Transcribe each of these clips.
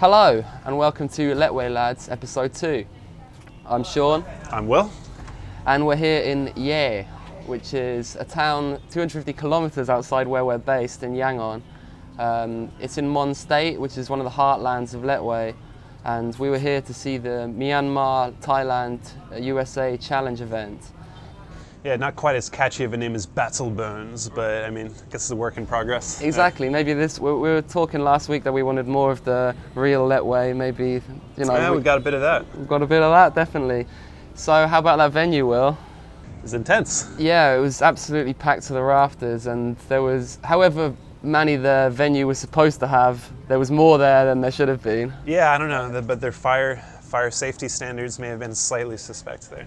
Hello and welcome to Lethwei Lads episode 2. I'm Sean. I'm Will. And we're here in Ye, which is a town 250 kilometers outside where we're based in Yangon. It's in Mon State, which is one of the heartlands of Lethwei. And we were here to see the Myanmar Thailand USA Challenge event. Yeah, not quite as catchy of a name as Battle Bones, but I mean, I guess it's a work in progress. Exactly. Yeah. Maybe this. We were talking last week that we wanted more of the real Lethwei. Maybe, you know. Yeah, we got a bit of that. We've got a bit of that, definitely. So, how about that venue, Will? It was intense. Yeah, it was absolutely packed to the rafters, and there was, however many the venue was supposed to have, there was more there than there should have been. Yeah, I don't know, but their fire safety standards may have been slightly suspect there.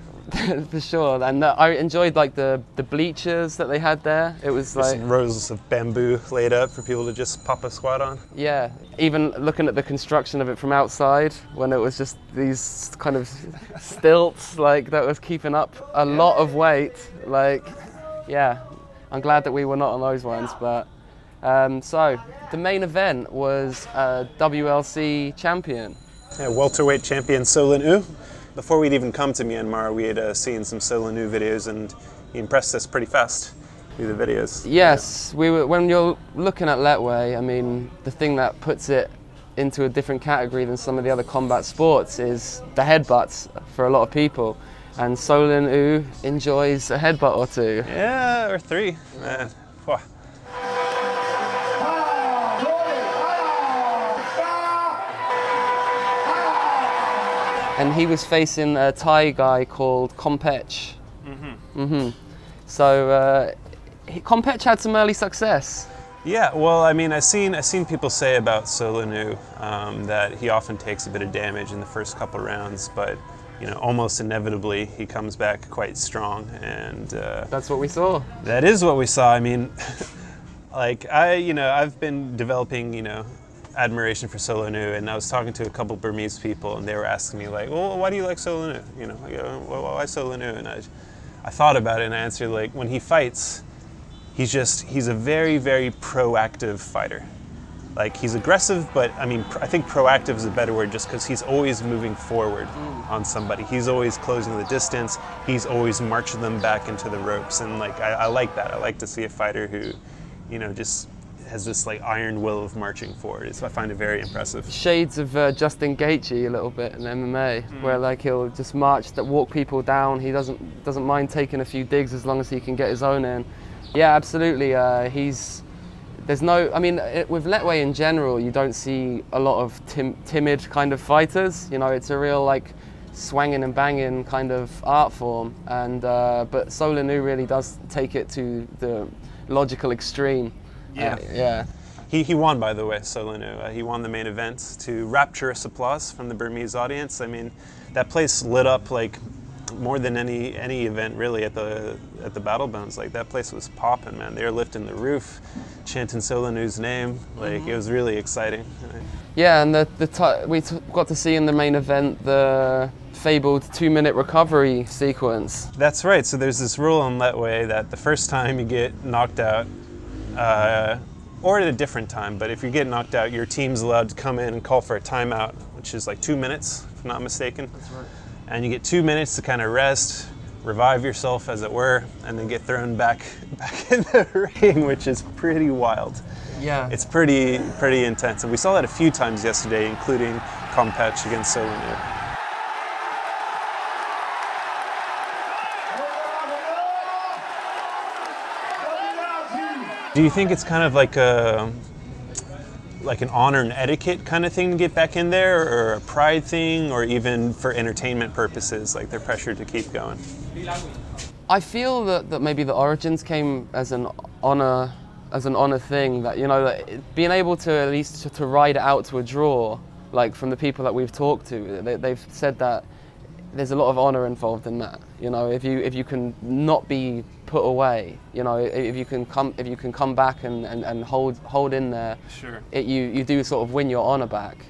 For sure, and I enjoyed like the bleachers that they had there. It was like some rows of bamboo laid up for people to just pop a squat on. Yeah, even looking at the construction of it from outside, when it was just these kind of stilts, like that was keeping up a lot of weight. Like, yeah, I'm glad that we were not on those ones, but. So, the main event was a WLC champion. Yeah, welterweight champion Soe Lin Oo. Before we'd even come to Myanmar, we had seen some Soe Lin Oo videos, and he impressed us pretty fast through the videos. Yes, yeah. When you're looking at Lethwei, I mean, the thing that puts it into a different category than some of the other combat sports is the headbutts for a lot of people. And Soe Lin Oo enjoys a headbutt or two. Yeah, or three. Yeah. And he was facing a Thai guy called Kompech. So Kompech had some early success. Yeah, well, I mean, I've seen people say about Soe Lin Oo that he often takes a bit of damage in the first couple rounds, but you know, almost inevitably he comes back quite strong, and that's what we saw. That is what we saw. I mean, like I've been developing admiration for Soe Lin Oo, and I was talking to a couple Burmese people, and they were asking me like, "Well, why do you like Soe Lin Oo? You know, like, why Soe Lin Oo?" And I thought about it, and I answered like, when he fights, he's a very, very proactive fighter. Like, he's aggressive, but I mean, I think proactive is a better word, just because he's always moving forward on somebody. He's always closing the distance. He's always marching them back into the ropes, and like I like that. I like to see a fighter who, you know, just has this like iron will of marching forward. So I find it very impressive. Shades of Justin Gaethje a little bit in MMA, where like he'll just walk people down. He doesn't mind taking a few digs as long as he can get his own in. Yeah, absolutely. I mean, with Lethwei in general, you don't see a lot of timid kind of fighters. You know, it's a real like swanging and banging kind of art form. And but Soe Lin Oo really does take it to the logical extreme. Yeah, yeah. He won, by the way, Soe Lin Oo. He won the main event to rapturous applause from the Burmese audience. I mean, that place lit up like more than any event really at the Battle Bones. Like, that place was popping, man. They were lifting the roof, chanting Soe Lin Oo's name. Like, it was really exciting. Yeah, and we got to see in the main event the fabled 2-minute recovery sequence. That's right. So there's this rule in Lethwei that the first time you get knocked out, or at a different time, but if you get knocked out, your team's allowed to come in and call for a timeout, which is like 2 minutes, if I'm not mistaken. That's right. And you get 2 minutes to kind of rest, revive yourself, as it were, and then get thrown back in the ring, which is pretty wild. Yeah. It's pretty intense, and we saw that a few times yesterday, including Kompech against Soe Lin Oo. Do you think it's kind of like an honor and etiquette kind of thing to get back in there, or a pride thing, or even for entertainment purposes, like they're pressured to keep going? I feel that maybe the origins came as an honor thing, that being able to at least to ride it out to a draw, like from the people that we've talked to, they've said that there's a lot of honor involved in that. You know, if you can not be put away, you know, if you can come back and hold in there, sure, you do sort of win your honor back.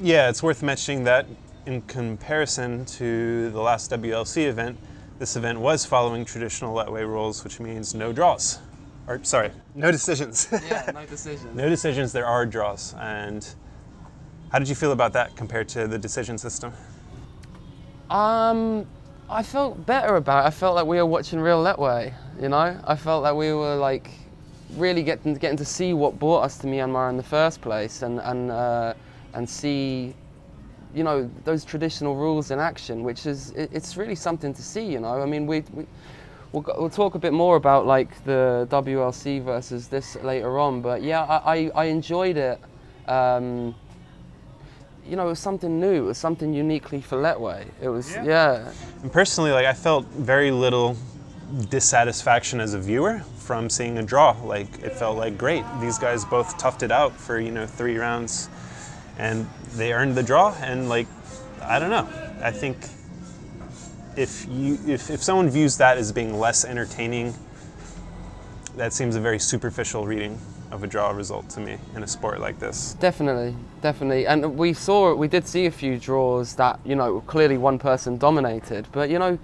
Yeah, it's worth mentioning that in comparison to the last WLC event, this event was following traditional Lethwei rules, which means no draws, or sorry, no decisions. Yeah, no decisions. No decisions. There are draws, and How did you feel about that compared to the decision system? I felt better about it. I felt like we were watching real Lethwei, you know? I felt like we were like really getting to see what brought us to Myanmar in the first place, and see, you know, those traditional rules in action, which is, it's really something to see, you know? I mean, we'll talk a bit more about like the WLC versus this later on, but yeah, I enjoyed it. You know, it was something new, it was something uniquely for Lethwei. It was, yeah. And personally, like, I felt very little dissatisfaction as a viewer from seeing a draw. Like, it felt like, great, these guys both toughed it out for, you know, 3 rounds. And they earned the draw, and like, I don't know. I think if someone views that as being less entertaining, that seems a very superficial reading of a draw result to me in a sport like this. Definitely, definitely. And we did see a few draws that, you know, clearly one person dominated, but you know,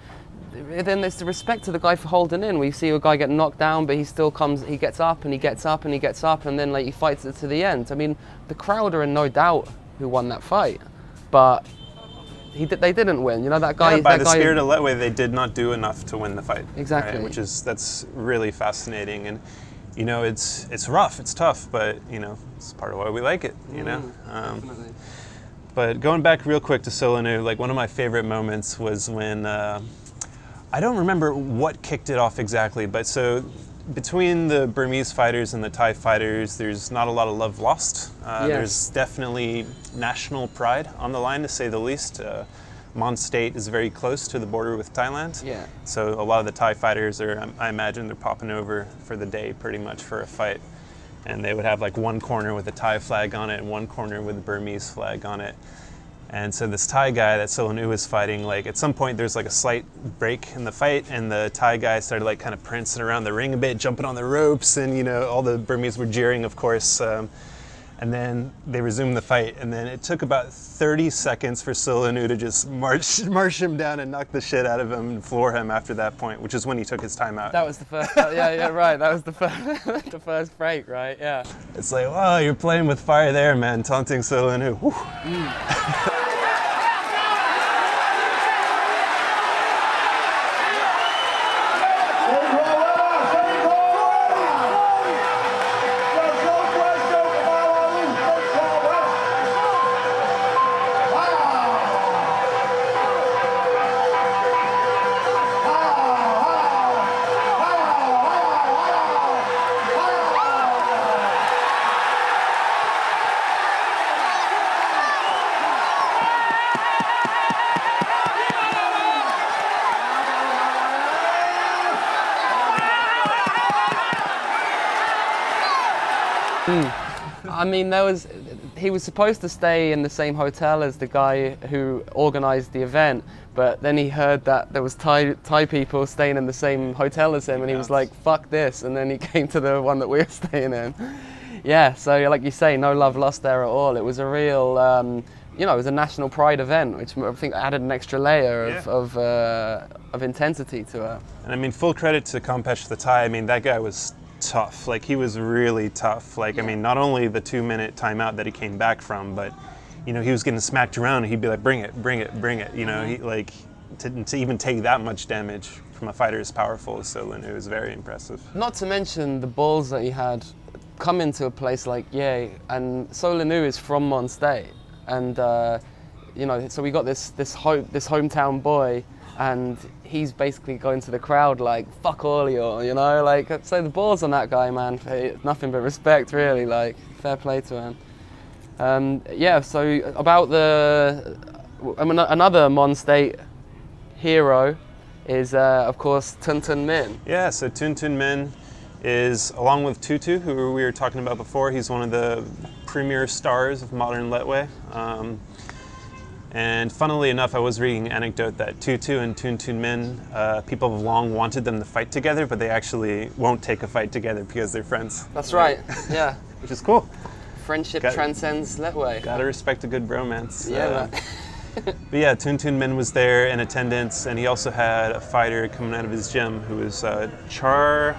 then there's the respect to the guy for holding in. We see a guy get knocked down, but he still comes, he gets up and he gets up and he gets up, and then like he fights it to the end. I mean, the crowd are in no doubt who won that fight, but they didn't win. You know, that guy. Yeah, by that the guy, spirit of Lethwei, they did not do enough to win the fight. Exactly. Right? Which is, that's really fascinating, and you know, it's rough, it's tough, but you know, it's part of why we like it. You know. Definitely. But going back real quick to Soe Lin Oo, like one of my favorite moments was when. I don't remember what kicked it off exactly, but so between the Burmese fighters and the Thai fighters, there's not a lot of love lost. Yes. There's definitely national pride on the line, to say the least. Mon State is very close to the border with Thailand. Yeah. So a lot of the Thai fighters are, I imagine, they're popping over for the day pretty much for a fight. And they would have like one corner with a Thai flag on it and one corner with a Burmese flag on it. And so this Thai guy that Soe Lin Oo was fighting, like at some point there's like a slight break in the fight, and the Thai guy started like kind of prancing around the ring a bit, jumping on the ropes, and you know, all the Burmese were jeering, of course. And then they resumed the fight, and then it took about 30 seconds for Soe Lin Oo to just march him down and knock the shit out of him and floor him after that point, which is when he took his time out. That was the first, yeah, right, that was the first, the first break, right, yeah. It's like, wow, you're playing with fire there, man, taunting Soe Lin Oo. I mean, he was supposed to stay in the same hotel as the guy who organised the event, but then he heard that there was Thai people staying in the same hotel as him, and he was like, fuck this, and then he came to the one that we were staying in. Yeah, so like you say, no love lost there at all. It was a real, you know, it was a national pride event, which I think added an extra layer of intensity to it. And I mean, full credit to Kampesh the Thai. I mean, that guy was tough, like he was really tough. Like, I mean, not only the 2-minute timeout that he came back from, but you know, he was getting smacked around and he'd be like, bring it, bring it, bring it. You know, he, like, to even take that much damage from a fighter as powerful as Soe Lin Oo was very impressive. Not to mention the balls that he had come into a place like Ye, and Soe Lin Oo is from Mon State, and you know, so we got this hometown boy, and he's basically going to the crowd like, fuck all y'all, you know? Like, so the ball's on that guy, man. Nothing but respect, really, like, fair play to him. Yeah, so about the... another Mon State hero is, of course, Tun Tun Min. Yeah, so Tun Tun Min is, along with Tutu, who we were talking about before, he's one of the premier stars of modern Lethwei. And funnily enough, I was reading an anecdote that Tutu and Tun Tun Min, people have long wanted them to fight together, but they actually won't take a fight together because they're friends. That's right, yeah. Which is cool. Friendship transcends Lethwei. Gotta respect a good bromance. Yeah. But yeah, Tun Tun Min was there in attendance, and he also had a fighter coming out of his gym who was Kyar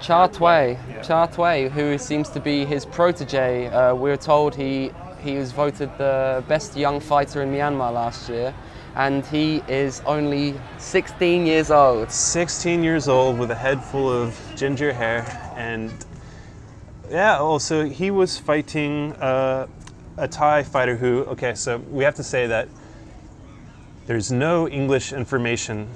Thway, who seems to be his protege. We're told he He was voted the best young fighter in Myanmar last year, and he is only 16 years old. 16 years old with a head full of ginger hair. And yeah, also he was fighting a Thai fighter who, okay, so we have to say that there's no English information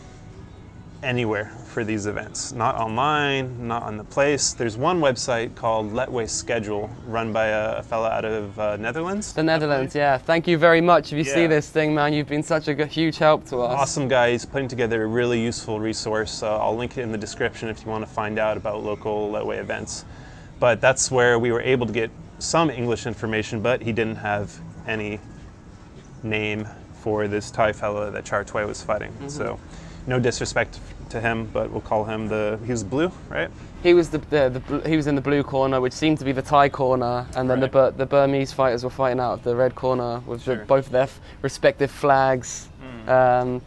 anywhere for these events. Not online, not on the place. There's one website called Lethwei Schedule, run by a fella out of Netherlands. The Netherlands, yeah. Thank you very much. If you see this thing, man, you've been such a huge help to us. Awesome guy. He's putting together a really useful resource. I'll link it in the description if you want to find out about local Lethwei events. But that's where we were able to get some English information, but he didn't have any name for this Thai fella that Kyar Thway was fighting. Mm-hmm. So no disrespect to him, but we'll call him the, he was blue, right? He was he was in the blue corner, which seemed to be the Thai corner, and then the Burmese fighters were fighting out of the red corner with both their respective flags on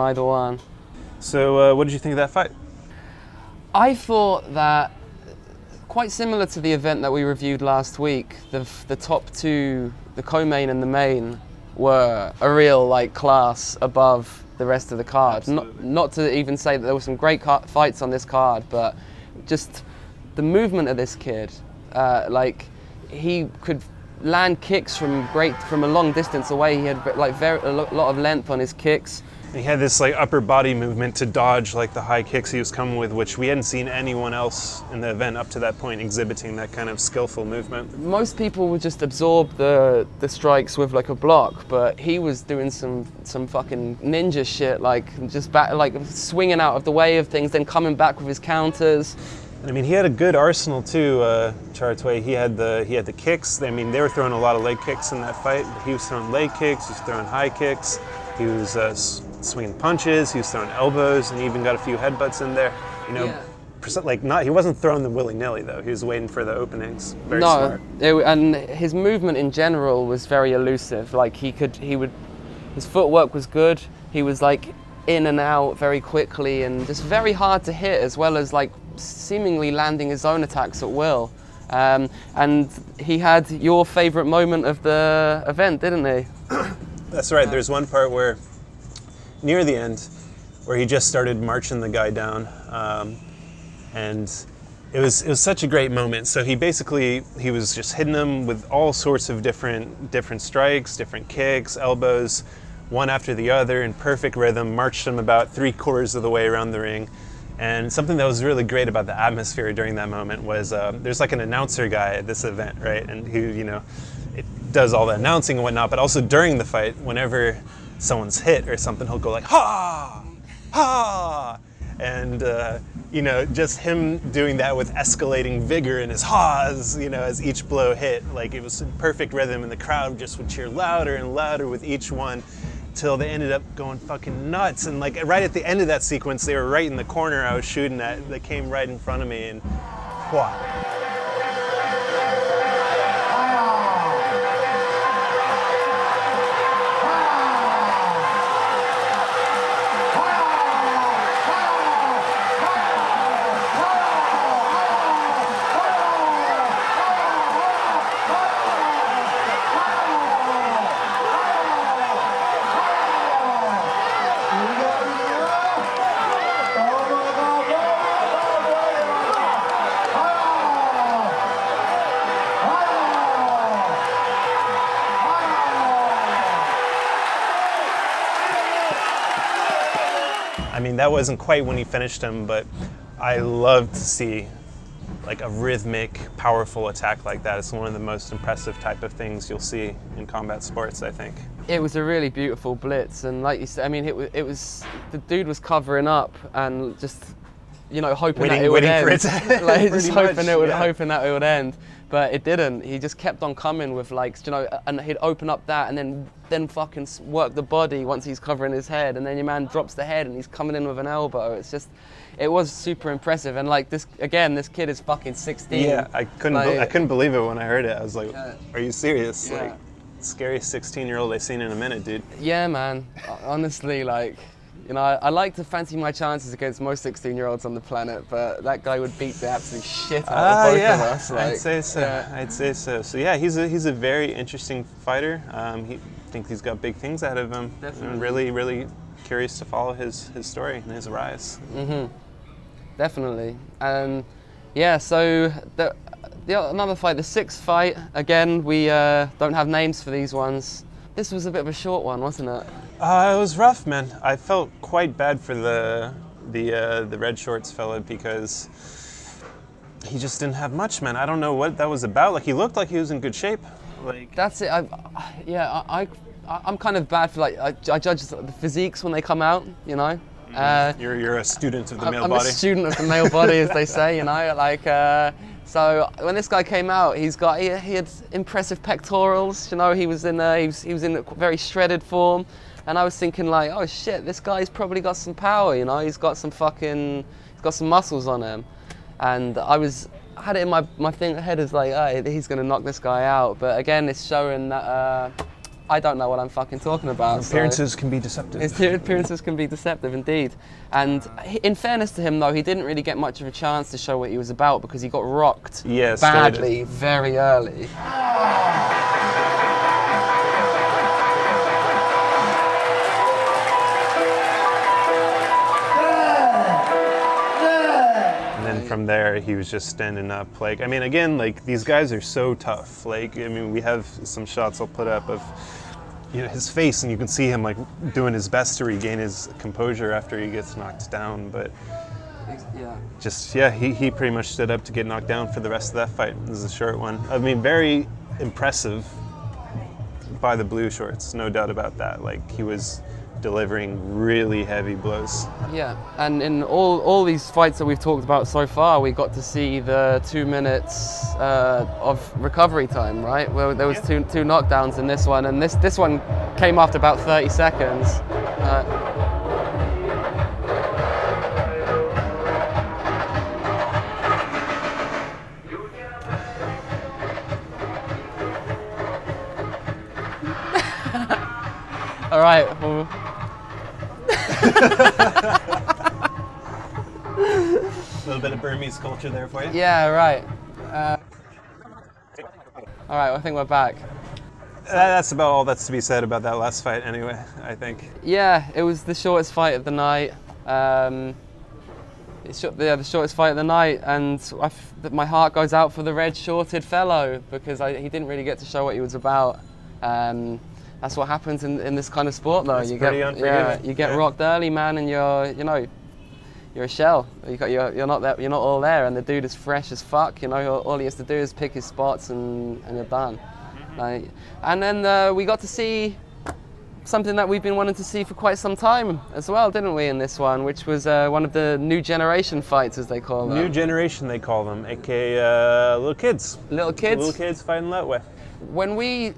either one. So what did you think of that fight? I thought that, quite similar to the event that we reviewed last week, the top two, the co-main and the main, were a real class above the rest of the card. Not to even say that there were some great fights on this card, but just the movement of this kid. Like, he could land kicks from a long distance away. He had a lot of length on his kicks. He had this upper body movement to dodge the high kicks he was coming with, which we hadn't seen anyone else in the event up to that point exhibiting that kind of skillful movement. Most people would just absorb the strikes with a block, but he was doing some fucking ninja shit, swinging out of the way of things, then coming back with his counters. I mean, he had a good arsenal too, Kyar Thway. He had the kicks. I mean, they were throwing a lot of leg kicks in that fight. He was throwing leg kicks. He was throwing high kicks. He was swinging punches. He was throwing elbows, and he even got a few headbutts in there. You know, he wasn't throwing them willy-nilly though. He was waiting for the openings. Very smart. And his movement in general was very elusive. His footwork was good. He was in and out very quickly, and just very hard to hit, as well as seemingly landing his own attacks at will. And he had your favorite moment of the event, didn't he? That's right. There's one part where, near the end, where he just started marching the guy down, and it was such a great moment. So he basically, he was just hitting him with all sorts of different strikes, different kicks, elbows, one after the other, in perfect rhythm, marched him about 3/4 of the way around the ring. And something that was really great about the atmosphere during that moment was there's an announcer guy at this event, right? And who, it does all the announcing and whatnot, but also during the fight, whenever someone's hit or something, he'll go ha, ha. And, just him doing that with escalating vigor in his ha's, as each blow hit, it was in perfect rhythm, and the crowd just would cheer louder and louder with each one, till they ended up going fucking nuts. And right at the end of that sequence, they were right in the corner I was shooting at. They came right in front of me, and whoa. I mean, that wasn't quite when he finished him, but I love to see a rhythmic, powerful attack like that. It's one of the most impressive type of things you'll see in combat sports, I think. It was a really beautiful blitz, and like you said, I mean, it was the dude was covering up and just hoping that it would end. Just hoping that it would end, but it didn't. He just kept on coming with and he'd open up that, and then fucking work the body once he's covering his head, and then your man drops the head and he's coming in with an elbow. It's just, it was super impressive. And this kid is fucking 16. Yeah, I couldn't believe it when I heard it. I was like, are you serious? Yeah. Scariest 16-year-old I've seen in a minute, dude. Yeah, man. Honestly, You know, I like to fancy my chances against most 16-year-olds on the planet, but that guy would beat the absolute shit out of both of us. Like, I'd say so. Yeah. I'd say so. So yeah, he's a very interesting fighter. I think he's got big things out of him. Definitely. I'm really, really curious to follow his story and his rise. Mm-hmm. Definitely. Yeah. So another fight, the sixth fight. Again, we don't have names for these ones. This was a bit of a short one, wasn't it? It was rough, man. I felt quite bad for the red shorts fella because he just didn't have much, man. I don't know what that was about. Like, he looked like he was in good shape. Like, that's it. I'm kind of bad for, like, I judge the physiques when they come out, you know. You're a student of the male body. I'm a student of the male body, as they say, you know. Like, so when this guy came out, he had impressive pectorals. You know, he was in a very shredded form, and I was thinking, like, oh shit, this guy's probably got some power. You know, he's got some muscles on him, and I had it in my head as like, oh, he's gonna knock this guy out. But again, it's showing that. I don't know what I'm fucking talking about. Appearances can be deceptive. Appearances can be deceptive, indeed. And in fairness to him, though, he didn't really get much of a chance to show what he was about because he got rocked badly, very early. From there, he was just standing up. Like, I mean, again, like, these guys are so tough. Like, I mean, we have some shots I'll put up of, you know, his face, and you can see him, like, doing his best to regain his composure after he gets knocked down. But yeah, just, yeah, he pretty much stood up to get knocked down for the rest of that fight. It was a short one. I mean, very impressive by the blue shorts, no doubt about that. Like, he was delivering really heavy blows. Yeah, and in all these fights that we've talked about so far, we got to see the 2 minutes of recovery time, right? Well, there was two knockdowns in this one, and this one came after about 30 seconds. All right. Well, a little bit of Burmese culture there for you. Yeah, right. All right, well, I think we're back. That's about all that's to be said about that last fight anyway, I think. Yeah, it was the shortest fight of the night. The shortest fight of the night, and my heart goes out for the red-shorted fellow because he didn't really get to show what he was about. That's what happens in this kind of sport, though. It's you get rocked early, man, and you're a shell. You're not all there, and the dude is fresh as fuck. You know, all he has to do is pick his spots, and you're done. Like, and then we got to see something that we've been wanting to see for quite some time as well, didn't we? In this one, which was one of the new generation fights, as they call them. New generation, they call them, aka little kids. Little kids. Little kids fighting Lethwei. When we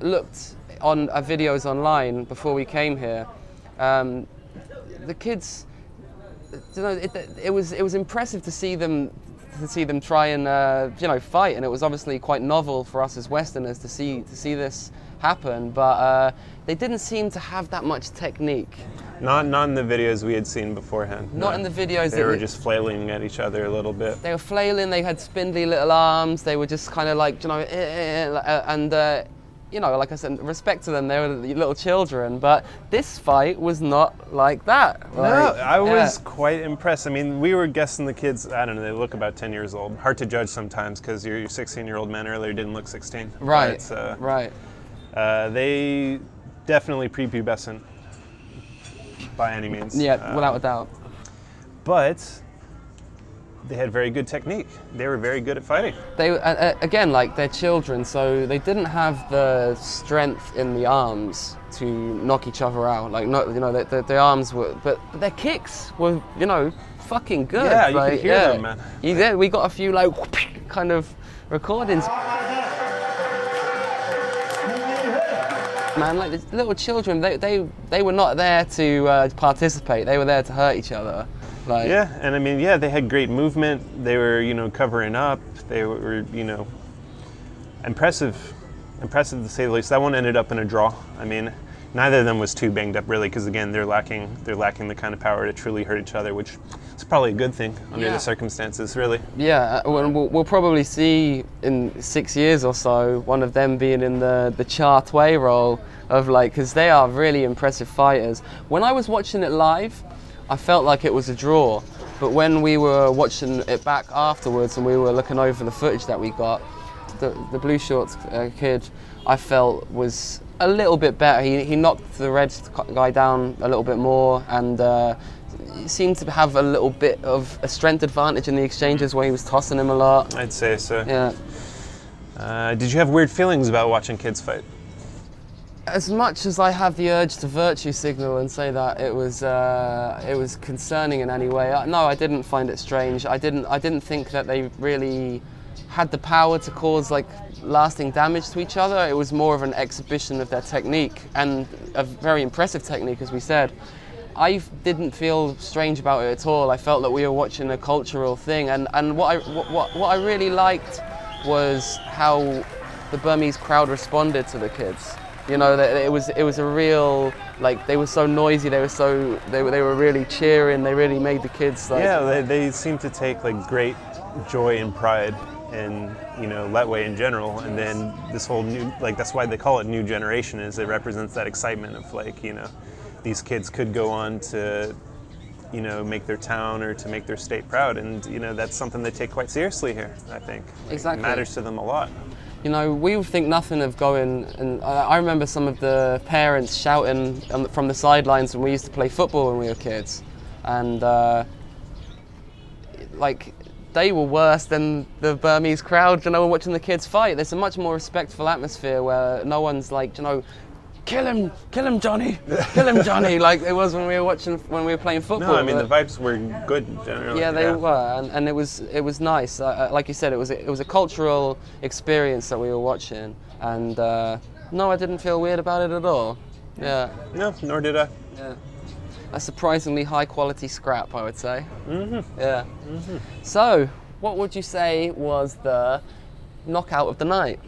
looked on our videos online before we came here, the kids, you know, it was impressive to see them try and you know, fight, and it was obviously quite novel for us as Westerners to see this happen. But they didn't seem to have that much technique. Not in the videos we had seen beforehand. Not in the videos. They were just flailing at each other a little bit. They were flailing. They had spindly little arms. They were just kind of like, you know, and. You know, like I said, respect to them, they were little children, but this fight was not like that. Right? No, I was quite impressed. I mean, we were guessing the kids, I don't know, they look about 10 years old. Hard to judge sometimes because your 16-year-old man earlier didn't look 16. Right, so, right. They definitely prepubescent by any means. Yeah, without a doubt. But they had very good technique. They were very good at fighting. They again, like, they're children, so they didn't have the strength in the arms to knock each other out. Like, no, you know, their arms were, but their kicks were, you know, fucking good. Yeah, you could hear them, man. Yeah, we got a few, like, kind of recordings. Man, like, the little children, they were not there to participate. They were there to hurt each other. Like, yeah, and I mean, yeah, they had great movement. They were, you know, covering up. They were, you know, impressive to say the least. That one ended up in a draw. I mean, Neither of them was too banged up really, because again, they're lacking the kind of power to truly hurt each other, which is probably a good thing under the circumstances, really. Yeah, we'll probably see in 6 years or so one of them being in the Kyar Thway role of like, because they are really impressive fighters. When I was watching it live, I felt like it was a draw, but when we were watching it back afterwards and we were looking over the footage that we got, the blue shorts kid, I felt was a little bit better. He knocked the red guy down a little bit more and seemed to have a little bit of a strength advantage in the exchanges where he was tossing him a lot. I'd say so. Yeah. Did you have weird feelings about watching kids fight? As much as I have the urge to virtue signal and say that it was concerning in any way, no, I didn't find it strange. I didn't think that they really had the power to cause like lasting damage to each other. It was more of an exhibition of their technique, and a very impressive technique, as we said. I didn't feel strange about it at all. I felt that we were watching a cultural thing, and what I really liked was how the Burmese crowd responded to the kids. You know, that it was a real, like, they were so noisy, they were really cheering, they really made the kids like... Yeah, they seemed to take like great joy and pride in, you know, Lethwei in general, and then this whole new, like, that's why they call it new generation, is it represents that excitement of like, you know, these kids could go on to, you know, make their town or to make their state proud, and, you know, that's something they take quite seriously here, I think. Like, exactly. It matters to them a lot. You know, we would think nothing of going, and I remember some of the parents shouting from the sidelines when we used to play football when we were kids, and like, they were worse than the Burmese crowd, you know, watching the kids fight. There's a much more respectful atmosphere where no one's like, you know, kill him, Johnny! Kill him, Johnny! Like it was when we were watching, when we were playing football. No, I mean the vibes were good generally. Yeah, they were, and it was nice. Like you said, it was a cultural experience that we were watching, and no, I didn't feel weird about it at all. Yeah. No, nor did I. Yeah. A surprisingly high quality scrap, I would say. Mm-hmm. Yeah. Mm-hmm. So, what would you say was the knockout of the night?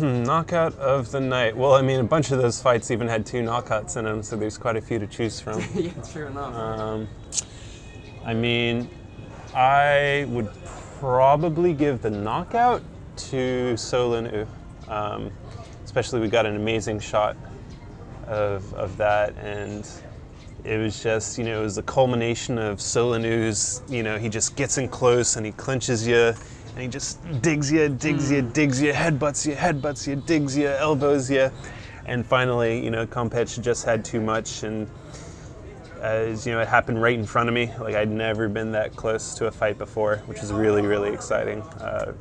Knockout of the night. Well, I mean, a bunch of those fights even had 2 knockouts in them, so there's quite a few to choose from. Yeah, true enough. I mean, I would probably give the knockout to Soe Lin Oo. Especially, we got an amazing shot of that, and it was just, you know, it was the culmination of Soe Lin Oo's, you know, he just gets in close and he clinches you. And he just digs you, headbutts you, digs you, elbows you. And finally, you know, Kompech just had too much. And, you know, it happened right in front of me. Like, I'd never been that close to a fight before, which is really, really exciting,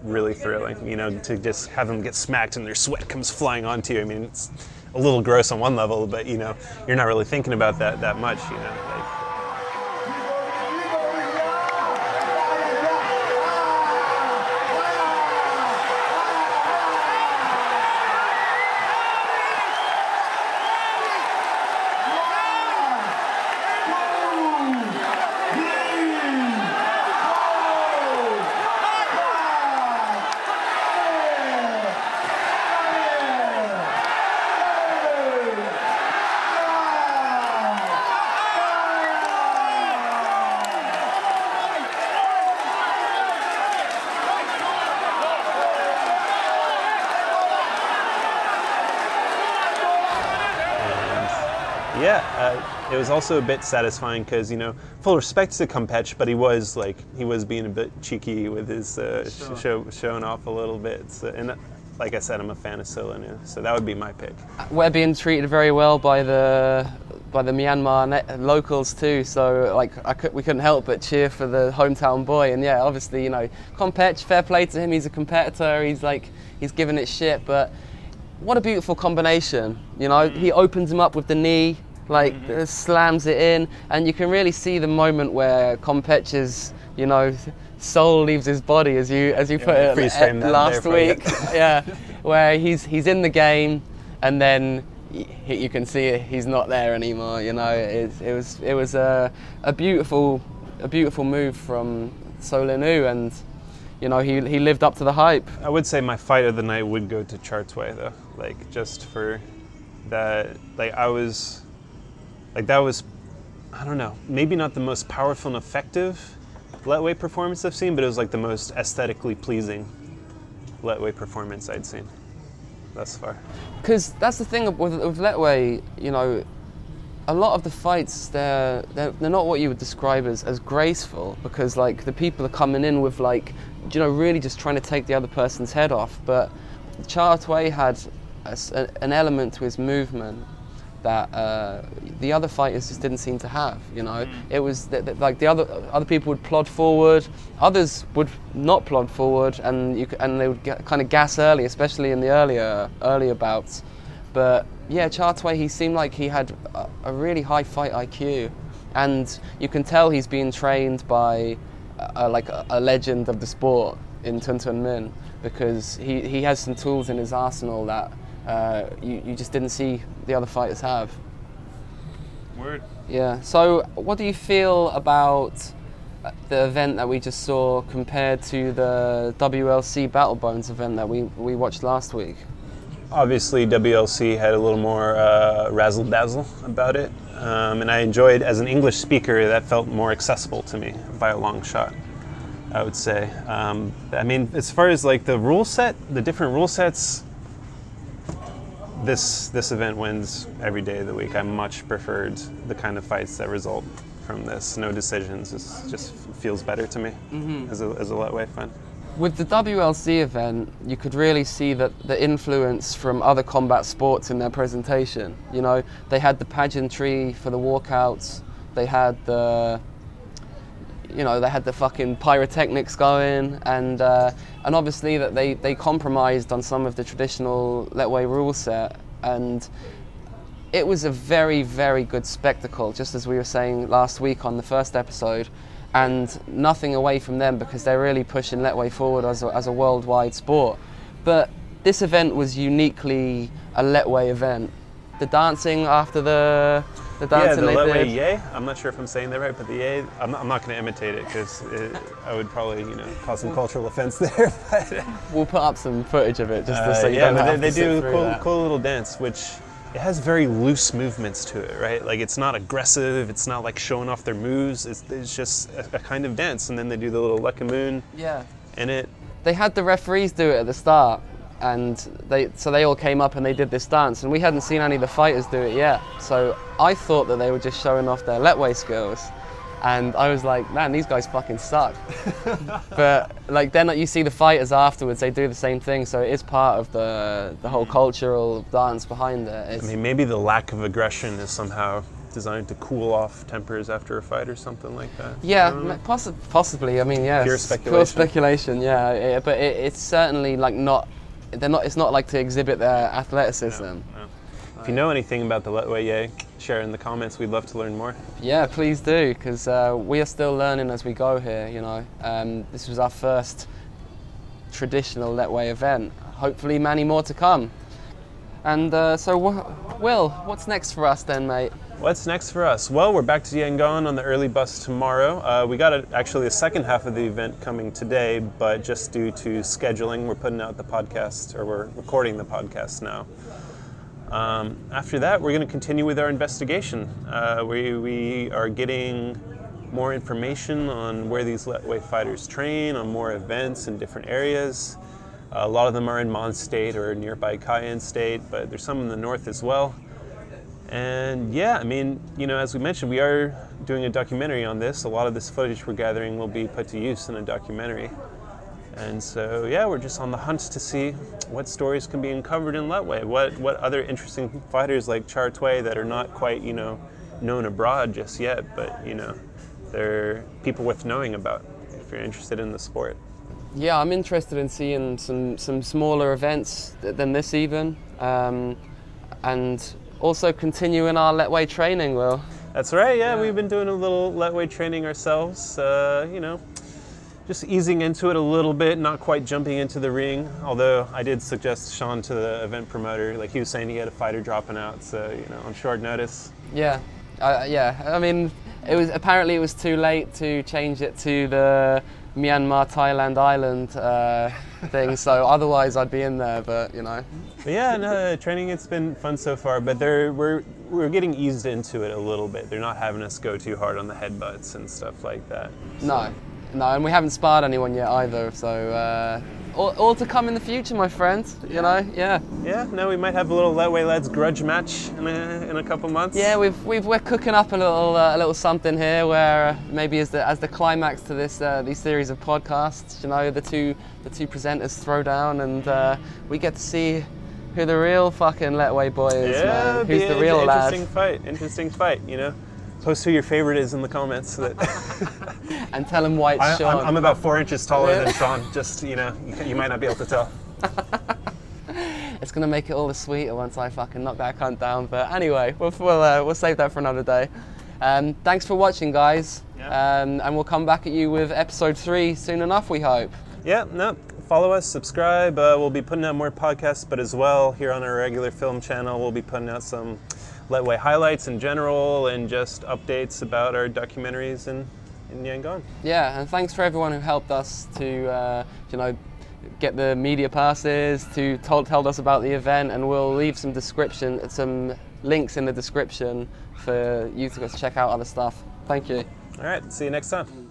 really thrilling. You know, to just have them get smacked and their sweat comes flying onto you. I mean, it's a little gross on one level, but, you know, you're not really thinking about that much, you know. Like, it was also a bit satisfying because, you know, full respect to Kompech, but he was being a bit cheeky with his showing off a little bit. So, and like I said, I'm a fan of Soe Lin Oo, so that would be my pick. We're being treated very well by the Myanmar locals too, so like we couldn't help but cheer for the hometown boy. And yeah, obviously, you know, Kompech, fair play to him. He's a competitor. He's giving it shit, but what a beautiful combination. You know, he opens him up with the knee. Like, slams it in, and you can really see the moment where Kompech's, you know, soul leaves his body, as you put it last week. Yeah, where he's in the game, and then you can see it, he's not there anymore. You know, it was a beautiful move from Soe Lin Oo, and you know he lived up to the hype. I would say my fight of the night would go to Kyar Thway though, like just for. that like I was, like that was, I don't know, maybe not the most powerful and effective Lethwei performance I've seen, but it was like the most aesthetically pleasing Lethwei performance I'd seen thus far. Because that's the thing with Lethwei, you know, a lot of the fights, they're not what you would describe as graceful, because like the people are coming in with like, you know, really just trying to take the other person's head off. But Kyar Thway had an element to his movement that the other fighters just didn't seem to have, you know? It was like the other people would plod forward, others would not plod forward, and they would get, kind of gas early, especially in the earlier bouts. But yeah, Kyar Thway, he seemed like he had a really high fight IQ, and you can tell he's being trained by like a legend of the sport in Tun Tun Min, because he has some tools in his arsenal that you just didn't see the other fighters have. Word. Yeah, so what do you feel about the event that we just saw compared to the WLC Battle Bones event that we watched last week? Obviously WLC had a little more razzle-dazzle about it, and I enjoyed, as an English speaker, that felt more accessible to me by a long shot, I would say. I mean, as far as like the rule set, the different rule sets, this event wins every day of the week. I much preferred the kind of fights that result from this. No decisions, it just feels better to me as a Lethwei fan. With the WLC event, you could really see that the influence from other combat sports in their presentation. You know, they had the pageantry for the walkouts. They had the, you know, they had the fucking pyrotechnics going, and obviously that they compromised on some of the traditional Lethwei rule set, and it was a very, very good spectacle, just as we were saying last week on the first episode. And nothing away from them, because they're really pushing Lethwei forward as a worldwide sport. But this event was uniquely a Lethwei event. The dancing after the dancing they did. Yeah, the Lethwei Yay. I'm not sure if I'm saying that right, but the Yay, I'm not going to imitate it, because I would probably, you know, cause some cultural offense there. But we'll put up some footage of it just to so you don't have to sit through that. Yeah, but they do a cool little dance, which it has very loose movements to it, right? Like it's not aggressive, it's not like showing off their moves, it's just a kind of dance, and then they do the little leka moon in it. They had the referees do it at the start, and so they all came up and they did this dance, and we hadn't seen any of the fighters do it yet. So I thought that they were just showing off their Lethwei skills, and I was like, man, these guys fucking suck. But like then you see the fighters afterwards, they do the same thing, so it is part of the whole cultural dance behind it. I mean, maybe the lack of aggression is somehow designed to cool off tempers after a fight or something like that. Yeah, possibly, I mean, yeah. Pure speculation. Pure speculation, yeah, but it's certainly like not, it's not like to exhibit their athleticism. No, no. If you know anything about the Lethwei Yay, share in the comments. We'd love to learn more. Yeah, please do, because we are still learning as we go here, you know. This was our first traditional Lethwei event. Hopefully many more to come. And so, Will, what's next for us then, mate? What's next for us? Well, we're back to Yangon on the early bus tomorrow. We got actually the second half of the event coming today, but just due to scheduling, we're putting out the podcast, or we're recording the podcast now. After that, we're going to continue with our investigation. We are getting more information on where these Lethwei fighters train, on more events in different areas. A lot of them are in Mon State or nearby Kayin State, but there's some in the north as well. And yeah, I mean, you know, as we mentioned, we are doing a documentary on this. A lot of this footage we're gathering will be put to use in a documentary. And so, yeah, we're just on the hunt to see what stories can be uncovered in Lethwei, what other interesting fighters like Kyar Thway that are not quite, you know, known abroad just yet, but, you know, they're people worth knowing about if you're interested in the sport. Yeah, I'm interested in seeing some smaller events than this even, and also continuing our Lethwei training, Will. That's right, yeah, we've been doing a little Lethwei training ourselves, you know. Just easing into it a little bit, not quite jumping into the ring, although I did suggest Sean to the event promoter, like he was saying he had a fighter dropping out, so, you know, on short notice. Yeah, I mean, It was apparently it was too late to change it to the Myanmar Thailand Island thing, so otherwise I'd be in there, but you know. But yeah, no, training, it's been fun so far, but we're getting eased into it a little bit. They're not having us go too hard on the headbutts and stuff like that. So. No, no, and we haven't sparred anyone yet either, so all to come in the future, my friends, you know, yeah. Yeah, no, we might have a little Lethwei Lads grudge match in a couple months. Yeah, we're cooking up a little something here where maybe as the climax to this these series of podcasts, you know, the two presenters throw down and we get to see who the real fucking Lethwei boy is, yeah, man. Who's the real lad. Interesting fight, you know. Post who your favorite is in the comments. So that and tell him why it's Sean. I'm about 4 inches taller than Sean, just, you know, you might not be able to tell. It's going to make it all the sweeter once I fucking knock that cunt down. But anyway, we'll save that for another day. Thanks for watching, guys. Yeah. And we'll come back at you with episode 3 soon enough, we hope. Yeah, no, follow us, subscribe. We'll be putting out more podcasts, but as well, here on our regular film channel, we'll be putting out some Lethwei highlights in general and just updates about our documentaries in Yangon. Yeah, and thanks for everyone who helped us to, you know, get the media passes, to told us about the event, and we'll leave some links in the description for you to go check out other stuff. Thank you. All right, see you next time.